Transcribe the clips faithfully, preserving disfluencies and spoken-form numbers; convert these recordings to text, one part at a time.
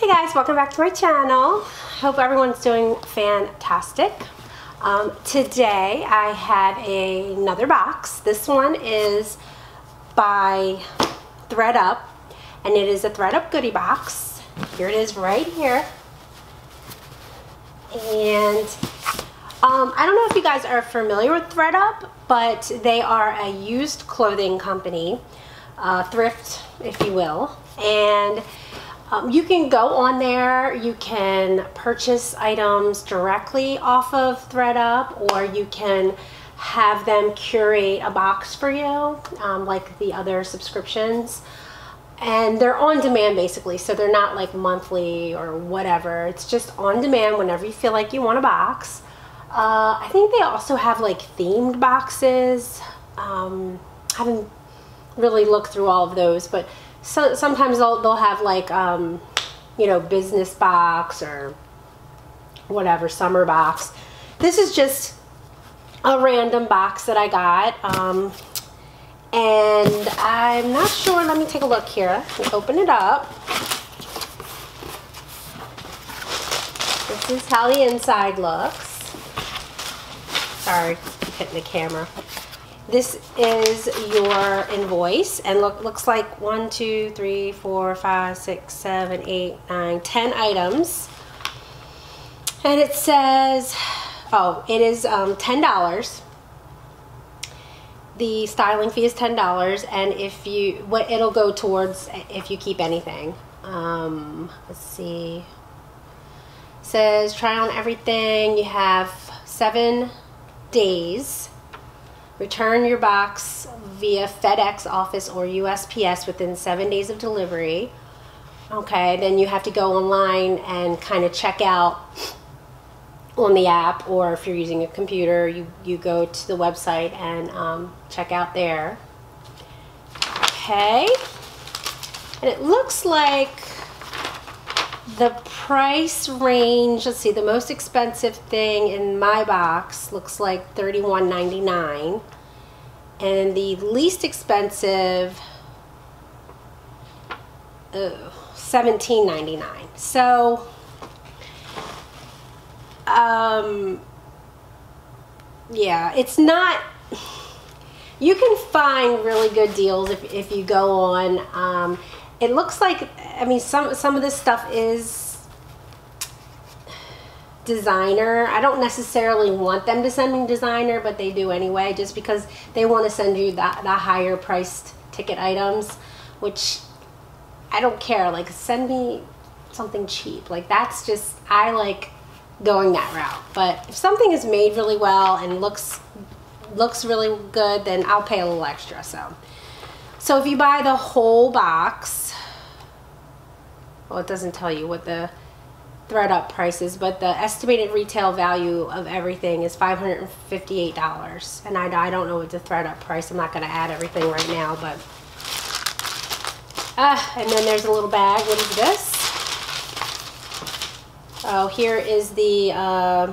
Hey guys, welcome back to my channel. Hope everyone's doing fantastic. Um, today I have a, another box. This one is by ThredUp, and it is a ThredUp goodie box. Here it is right here. And um, I don't know if you guys are familiar with ThredUp, but they are a used clothing company, uh, thrift if you will. And Um, you can go on there, you can purchase items directly off of ThredUp, or you can have them curate a box for you, um, like the other subscriptions. And they're on demand basically, so they're not like monthly or whatever. It's just on demand whenever you feel like you want a box. Uh, I think they also have like themed boxes. Um, I haven't really looked through all of those, but so sometimes they'll, they'll have like, um, you know, business box or whatever, summer box. This is just a random box that I got. Um, and I'm not sure. Let me take a look here. Let's open it up. This is how the inside looks. Sorry, I'm hitting the camera. This is your invoice, and look, looks like one, two, three, four, five, six, seven, eight, nine, ten items. And it says, oh, it is um, ten dollars. The styling fee is ten dollars, and if you, what it'll go towards if you keep anything. Um, let's see. It says try on everything. You have seven days. Return your box via FedEx office or U S P S within seven days of delivery. Okay, then you have to go online and kind of check out on the app, or if you're using a computer, you, you go to the website and um, check out there. Okay, and it looks like the price range, let's see, the most expensive thing in my box looks like thirty-one ninety-nine, and the least expensive seventeen ninety-nine. So um yeah, it's not, you can find really good deals if, if you go on. um It looks like, I mean, some, some of this stuff is designer. I don't necessarily want them to send me designer, but they do anyway, just because they want to send you the, the higher priced ticket items, which I don't care. Like, send me something cheap. Like, that's just, I like going that route. But if something is made really well and looks, looks really good, then I'll pay a little extra, so. So if you buy the whole box, well, it doesn't tell you what the ThredUp price is, but the estimated retail value of everything is five hundred fifty-eight dollars. And I, I don't know what the ThredUp price, I'm not gonna add everything right now, but. Uh, and then there's a little bag, what is this? Oh, here is the, uh,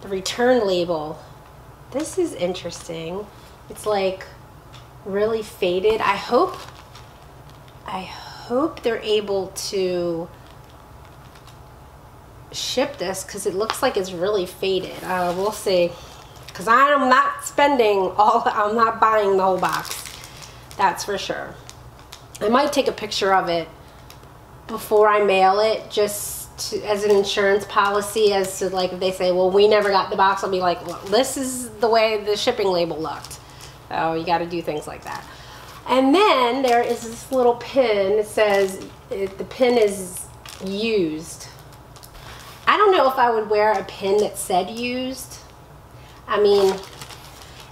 the return label. This is interesting. It's like, really faded. I hope I hope they're able to ship this, because it looks like it's really faded. Uh, we'll see, because I'm not spending all, I'm not buying the whole box, that's for sure. I might take a picture of it before I mail it, just to, as an insurance policy, as to like if they say, well, we never got the box, I'll be like, well, this is the way the shipping label looked. Oh, you got to do things like that. And then there is this little pin that says it, the pin is used. I don't know if I would wear a pin that said used. I mean,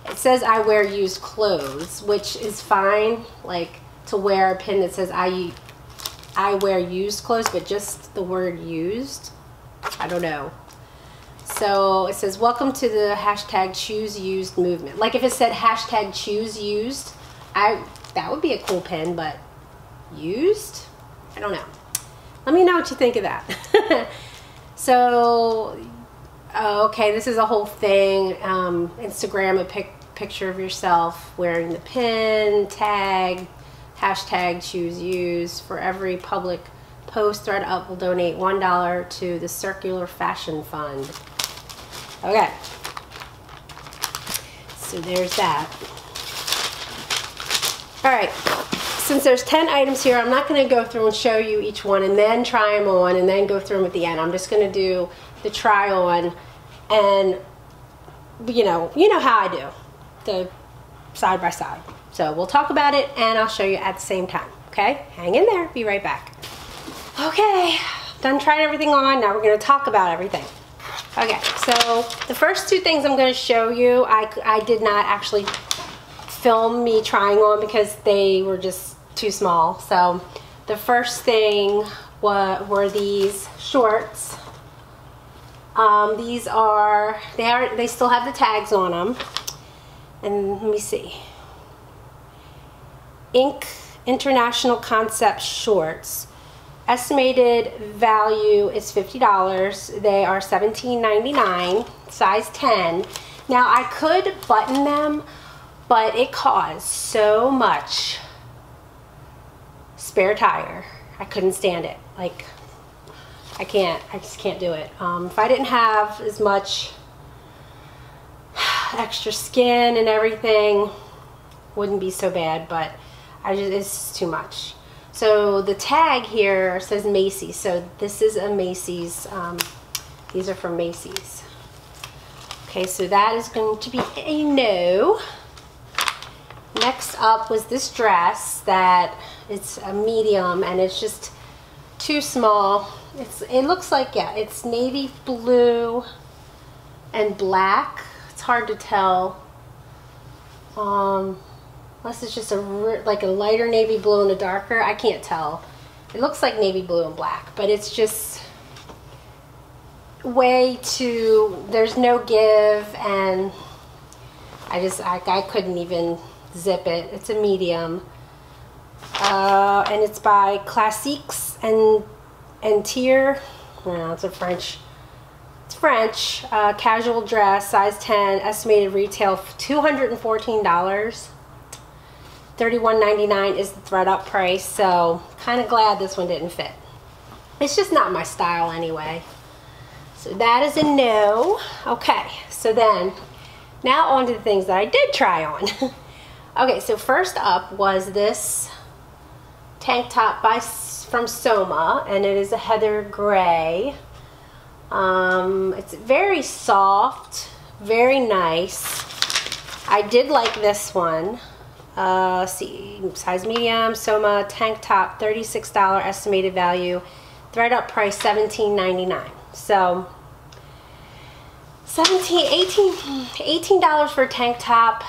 it says I wear used clothes, which is fine, like to wear a pin that says I, I wear used clothes, but just the word used, I don't know. So it says, welcome to the hashtag choose used movement. Like if it said hashtag choose used, I, that would be a cool pin, but used? I don't know. Let me know what you think of that. So, okay, this is a whole thing. Um, Instagram a pic picture of yourself wearing the pin, tag, hashtag choose used for every public post, ThredUp will donate one dollar to the Circular Fashion Fund. Okay. So there's that. All right. Since there's ten items here, I'm not going to go through and show you each one and then try them on and then go through them at the end. I'm just going to do the try on, and you know, you know how I do the side by side. So we'll talk about it and I'll show you at the same time. Okay, hang in there, be right back. Okay, done trying everything on, now we're gonna talk about everything. Okay, so the first two things I'm gonna show you, I, I did not actually film me trying on because they were just too small. So the first thing wa were these shorts. Um, these are, they are, they still have the tags on them. And let me see, Ink International Concepts shorts. Estimated value is fifty dollars. They are seventeen ninety-nine, size ten. Now I could button them, but it caused so much spare tire. I couldn't stand it. Like, I can't, I just can't do it. Um, if I didn't have as much extra skin and everything, wouldn't be so bad, but I just, it's too much. So the tag here says Macy's. So this is a Macy's, um, these are from Macy's. Okay, so that is going to be a no. Next up was this dress that it's a medium and it's just too small. It's, it looks like, yeah, it's navy blue and black. It's hard to tell. Um, Unless it's just a like a lighter navy blue and a darker, I can't tell. It looks like navy blue and black, but it's just way too, there's no give, and I just, I, I couldn't even zip it. It's a medium. Uh, and it's by Classiques and, and Tier, no, it's a French, it's French, uh, casual dress, size ten, estimated retail two hundred fourteen dollars. thirty-one ninety-nine is the ThredUp price, so kind of glad this one didn't fit. It's just not my style anyway. So that is a no. Okay, so then, now on to the things that I did try on. Okay, so first up was this tank top by from Soma, and it is a heather gray. Um, it's very soft, very nice. I did like this one. Uh, see, size medium, Soma tank top, thirty-six dollars estimated value, ThredUp price seventeen ninety-nine. So, seventeen, eighteen, eighteen dollars for a tank top.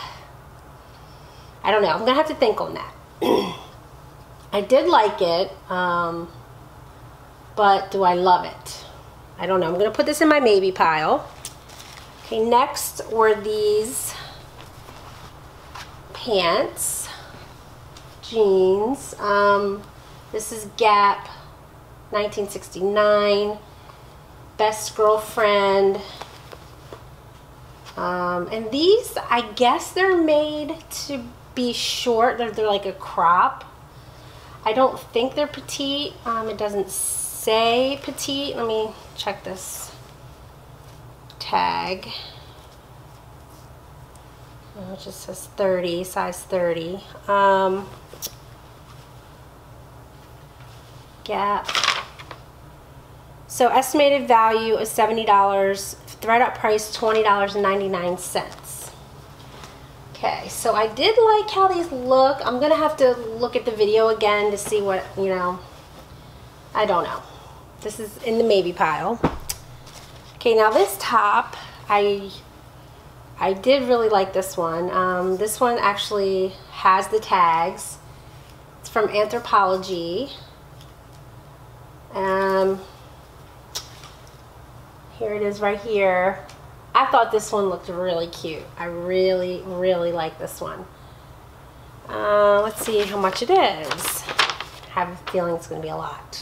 I don't know. I'm gonna have to think on that. I did like it, um, but do I love it? I don't know. I'm gonna put this in my maybe pile. Okay, next were these pants, jeans. Um, this is Gap nineteen sixty-nine, Best Girlfriend. Um, and these, I guess they're made to be short. They're, they're like a crop. I don't think they're petite. Um, it doesn't say petite. Let me check this tag. It just says thirty, size thirty. Um, Gap. So estimated value is seventy dollars. ThredUp price twenty ninety-nine. Okay, so I did like how these look. I'm going to have to look at the video again to see what, you know, I don't know. This is in the maybe pile. Okay, now this top, I... I did really like this one. Um, this one actually has the tags. It's from Anthropologie. Um, here it is right here. I thought this one looked really cute. I really, really like this one. Uh, let's see how much it is. I have a feeling it's going to be a lot.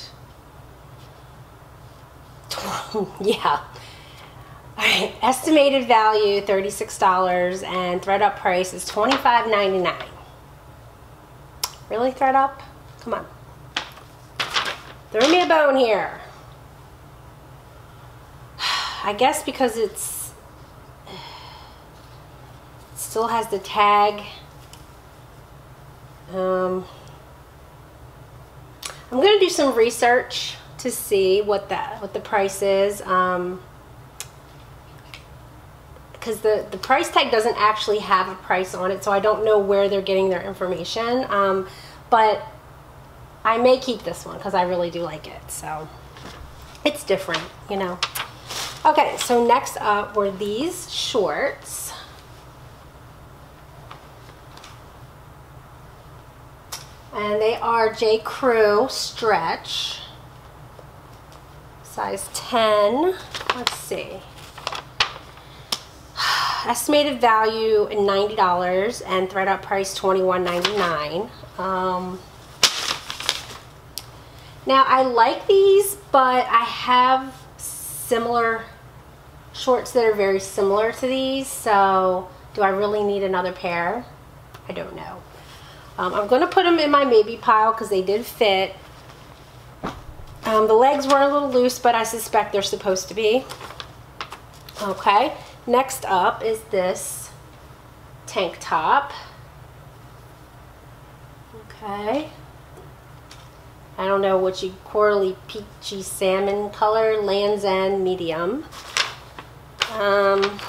Yeah. All right, estimated value thirty-six dollars and ThredUp price is twenty-five ninety-nine. Really, ThredUp? Come on. Throw me a bone here. I guess because it's it still has the tag. Um, I'm gonna do some research to see what that what the price is. Um, because the, the price tag doesn't actually have a price on it, so I don't know where they're getting their information. Um, but I may keep this one because I really do like it. So it's different, you know. Okay, so next up were these shorts. And they are J.Crew stretch, size ten. Let's see. Estimated value ninety dollars and ThredUp price twenty-one ninety-nine. Um, now I like these, but I have similar shorts that are very similar to these, so do I really need another pair? I don't know. Um, I'm going to put them in my maybe pile because they did fit. Um, the legs were a little loose, but I suspect they're supposed to be. Okay. Next up is this tank top. Okay. I don't know what you, corally peachy salmon color, Land's End medium. Um,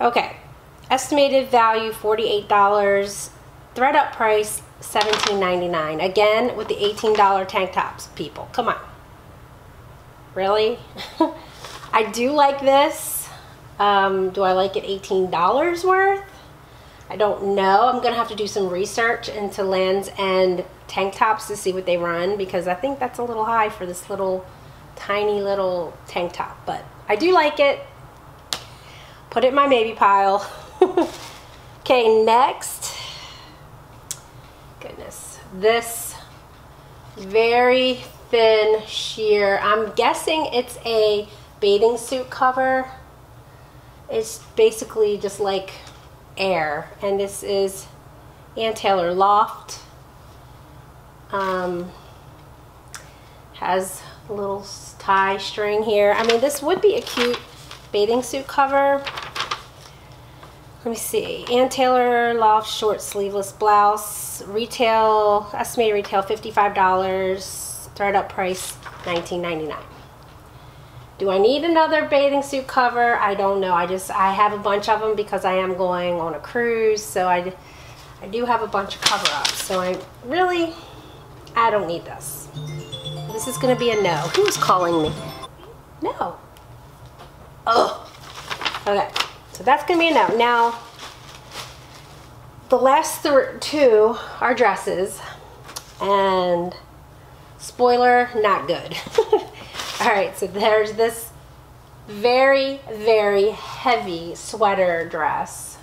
okay. Estimated value forty-eight dollars, ThredUp price seventeen ninety-nine. Again, with the eighteen dollar tank tops, people. Come on. Really? I do like this. Um, do I like it eighteen dollars worth? I don't know. I'm going to have to do some research into Land's End tank tops to see what they run, because I think that's a little high for this little, tiny little tank top. But I do like it. Put it in my maybe pile. Okay, next. Goodness. This very thin sheer. I'm guessing it's a bathing suit cover. It's basically just like air. And this is Ann Taylor Loft. Um, has a little tie string here. I mean, this would be a cute bathing suit cover. Let me see. Ann Taylor Loft short sleeveless blouse. Retail, estimated retail fifty-five dollars. ThredUp price nineteen ninety-nine. Do I need another bathing suit cover? I don't know. I just, I have a bunch of them because I am going on a cruise. So I, I do have a bunch of cover-ups. So I really, I don't need this. This is going to be a no. Who's calling me? No. Oh. Okay. So that's going to be a no. Now, the last th two are dresses, and spoiler, not good. All right, so there's this very, very heavy sweater dress.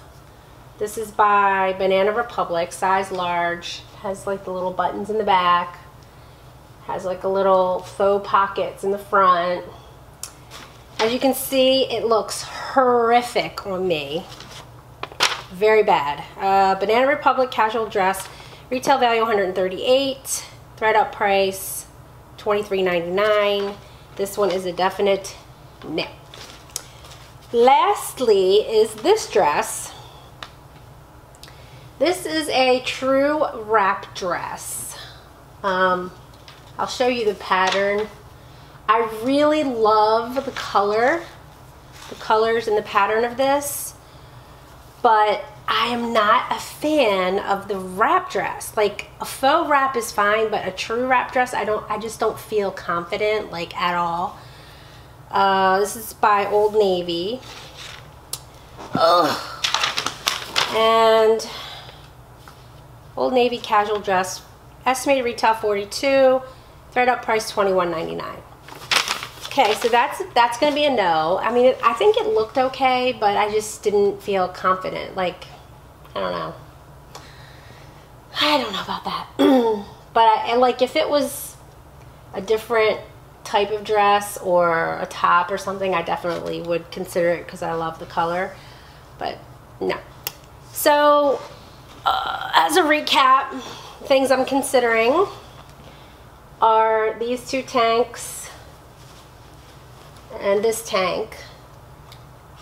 This is by Banana Republic, size large, has like the little buttons in the back, has like a little faux pockets in the front. As you can see, it looks horrific on me. Very bad. Uh, Banana Republic casual dress. Retail value one hundred thirty-eight dollars. ThredUp price twenty-three ninety-nine. This one is a definite no. Lastly is this dress. This is a true wrap dress. Um, I'll show you the pattern. I really love the color, the colors and the pattern of this, but I am not a fan of the wrap dress. Like a faux wrap is fine, but a true wrap dress, I don't, I just don't feel confident like at all. Uh, this is by Old Navy. Ugh. And Old Navy casual dress, estimated retail forty-two, ThredUp price twenty-one ninety-nine. Okay, so that's that's gonna be a no. I mean, I think it looked okay, but I just didn't feel confident. Like, I don't know. I don't know about that. But I, like, if it was a different type of dress or a top or something, I definitely would consider it because I love the color. But no. So, uh, as a recap, things I'm considering. these two tanks and this tank.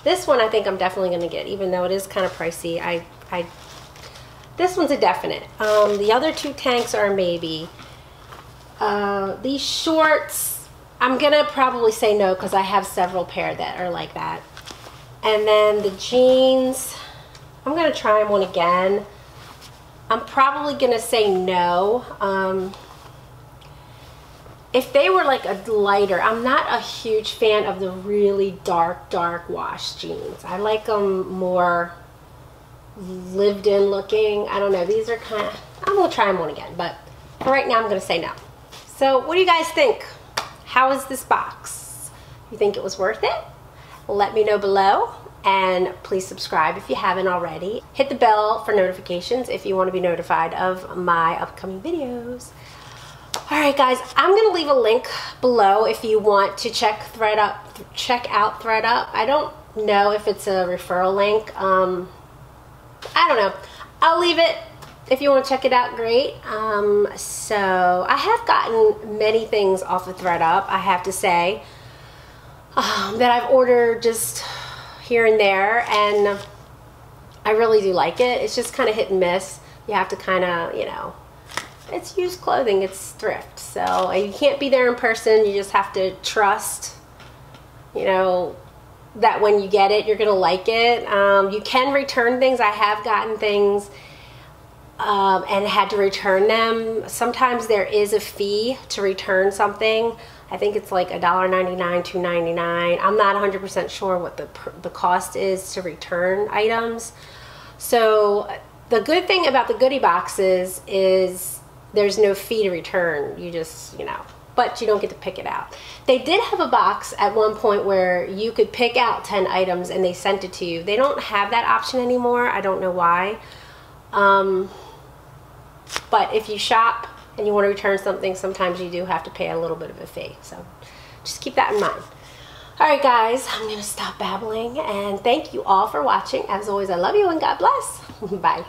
This one I think I'm definitely going to get, even though it is kind of pricey. I, I, this one's a definite. Um, the other two tanks are maybe. Uh, these shorts, I'm going to probably say no because I have several pair that are like that. And then the jeans, I'm going to try one again. I'm probably going to say no. Um, if they were like a lighter, I'm not a huge fan of the really dark, dark wash jeans. I like them more lived in looking. I don't know. These are kind of, I'm going to try one again, but for right now I'm going to say no. So what do you guys think? How is this box? You think it was worth it? Let me know below, and please subscribe if you haven't already. Hit the bell for notifications if you want to be notified of my upcoming videos. Alright guys, I'm going to leave a link below if you want to check ThredUp, check out ThredUp. I don't know if it's a referral link. Um, I don't know. I'll leave it. If you want to check it out, great. Um, so I have gotten many things off of ThredUp, I have to say. Um, that I've ordered just here and there, and I really do like it. It's just kind of hit and miss. You have to kind of, you know, it's used clothing, it's thrift, so you can't be there in person. You just have to trust, you know, that when you get it, you're gonna like it. Um, you can return things. I have gotten things um, and had to return them. Sometimes there is a fee to return something. I think it's like a dollar ninety-nine, two ninety-nine. I'm not one hundred percent sure what the, the cost is to return items. So the good thing about the goodie boxes is there's no fee to return. You just, you know, but you don't get to pick it out. They did have a box at one point where you could pick out ten items and they sent it to you. They don't have that option anymore. I don't know why. Um, but if you shop and you want to return something, sometimes you do have to pay a little bit of a fee. So just keep that in mind. All right, guys, I'm going to stop babbling. And thank you all for watching. As always, I love you and God bless. Bye.